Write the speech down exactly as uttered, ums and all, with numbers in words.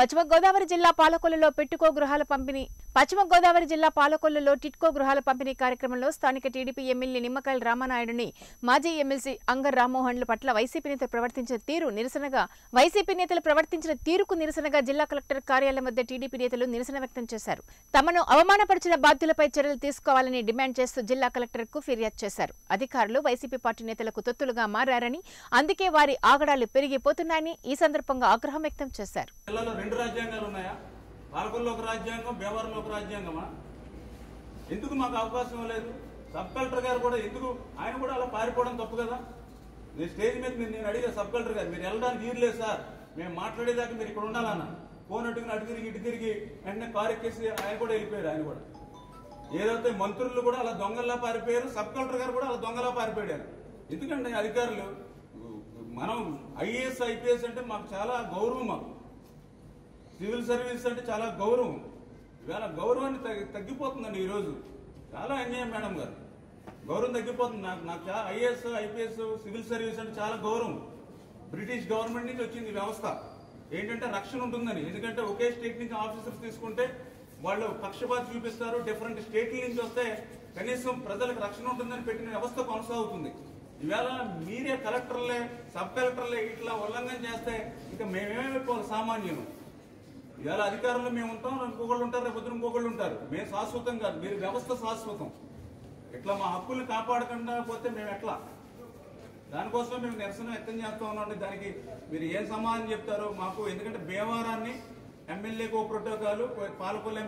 పశ్చిమ గోదావరి జిల్లా పాలకొల్లులో టిట్కో గృహాల పంపిణీ పశ్చిమ గోదావరి జిల్లా పాలకొల్లులో టిట్కో గృహాల పంపిణీ కార్యక్రమంలో స్థానిక టీడీపీ ఎమ్మెల్యే నిమ్మకాయల రామానాయుడుని మాజీ ఎమ్మెల్సీ అంగర్ రామ్మోహన్ల పట్ల వైసీపీ నేతలు ప్రవర్తించిన తీరు నిరసనగా వైసీపీ నేతలు ప్రవర్తించిన తీరుకు నిరసనగా జిల్లా కలెక్టర్ కార్యాలయం వద్ద టీడీపీ నేతలు నిరసన వ్యక్తం చేశారు. తమను అవమానపరిచిన బాధ్యులపై చర్యలు తీసుకోవాలని డిమాండ్ చేస్తూ జిల్లా కలెక్టర్కు ఫిర్యాదు చేశారు. అధికారులు వైసీపీ పార్టీ నేతలకు తొత్తులుగా మారారని, అందుకే వారి ఆగడాలు పెరిగిపోతున్నాయని ఈ సందర్భంగా ఆగ్రహం వ్యక్తం చేశారు. రెండు రాజ్యాంగాలు ఉన్నాయా? పాలకొల్లులో ఒక రాజ్యాంగం, బేవర్లో ఒక రాజ్యాంగమా? ఎందుకు మాకు అవకాశం ఇవ్వలేదు? సబ్ కలెక్టర్ గారు కూడా ఎందుకు ఆయన కూడా అలా పారిపోవడం తప్పు కదా. నేను స్టేజ్ మీద నేను అడిగే సబ్ కలెక్టర్ గారు, మీరు వెళ్ళడానికి వీరులేదు సార్, మేము మాట్లాడేదాకా మీరు ఇక్కడ ఉండాలన్నా, ఫోన్ అట్టుకుని అటు తిరిగి ఇటు తిరిగి వెంటనే కారు ఎక్కేసి ఆయన కూడా వెళ్ళిపోయారు. ఆయన కూడా ఏదైతే మంత్రులు కూడా అలా దొంగల్లా పారిపోయారు, సబ్ కలెక్టర్ గారు కూడా అలా దొంగలా పారిపోయారు. ఎందుకంటే అధికారులు మనం ఐఏఎస్ ఐపీఎస్ అంటే మాకు చాలా గౌరవం, మాకు సివిల్ సర్వీస్ అంటే చాలా గౌరవం. ఇవాళ గౌరవాన్ని తగ్గిపోతుందండి. ఈరోజు చాలా అన్యాయం మేడం గారు, గౌరవం తగ్గిపోతుంది. నాకు నాకు చాలా ఐఏఎస్ ఐపీఎస్ సివిల్ సర్వీస్ అంటే చాలా గౌరవం. బ్రిటిష్ గవర్నమెంట్ నుంచి వచ్చింది వ్యవస్థ ఏంటంటే రక్షణ ఉంటుందని. ఎందుకంటే ఒకే స్టేట్ నుంచి ఆఫీసర్స్ తీసుకుంటే వాళ్ళు పక్షపాతం చూపిస్తారు, డిఫరెంట్ స్టేట్ల నుంచి వస్తే కనీసం ప్రజలకు రక్షణ ఉంటుందని పెట్టిన వ్యవస్థ కొనసాగుతుంది. ఇవాళ మీరే కలెక్టర్లే సబ్ కలెక్టర్లే ఇట్లా ఉల్లంఘన చేస్తే ఇంకా మేమేమైపోవాలి సామాన్యులు? ఇవాళ అధికారంలో మేము ఉంటాం, ఇంకొకళ్ళు ఉంటారు, రేపు పొద్దున ఇంకొకళ్ళు ఉంటారు. మేము శాశ్వతం కాదు, మీరు వ్యవస్థ శాశ్వతం. ఇట్లా మా హక్కుల్ని కాపాడకుండా పోతే మేము ఎట్లా? దానికోసమే మేము నిరసన వ్యక్తం చేస్తూ ఉన్నాం. దానికి మీరు ఏం సమాధానం చెప్తారో మాకు, ఎందుకంటే భీమవరాన్ని ఎమ్మెల్యే కో ప్రోటోకాలు పాలకొల్లు